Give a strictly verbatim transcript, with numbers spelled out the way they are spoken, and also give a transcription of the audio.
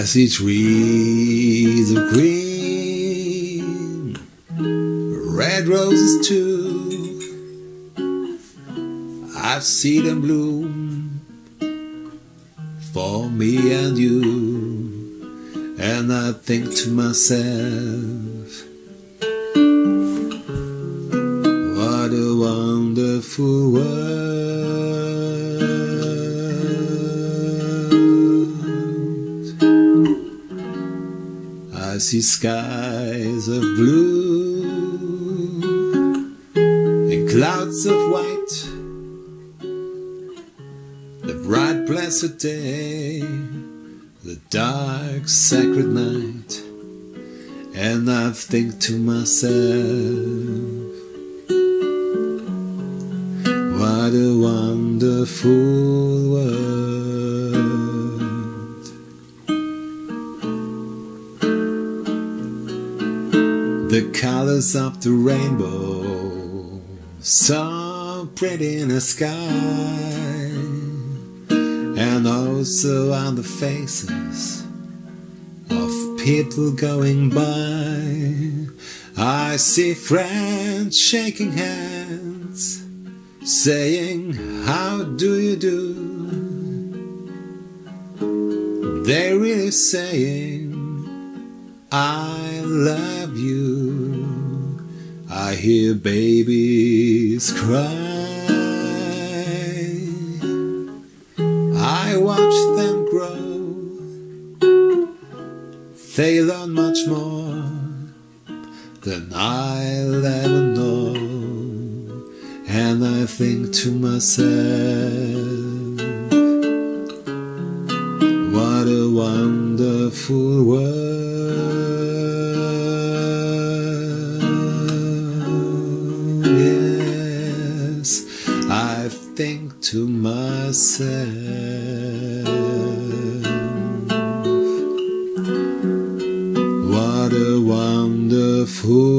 I see trees of green, red roses too. I've seen them bloom for me and you. And I think to myself, what a wonderful world. I see skies of blue and clouds of white, the bright blessed day, the dark sacred night. And I think to myself, what a wonderful world. The colors of the rainbow, so pretty in the sky, and also on the faces of people going by. I see friends shaking hands, saying, how do you do? They're really saying, I love you. I hear babies cry, I watch them grow. They learn much more than I'll ever know. And I think to myself, what a wonderful world. I think to myself, what a wonderful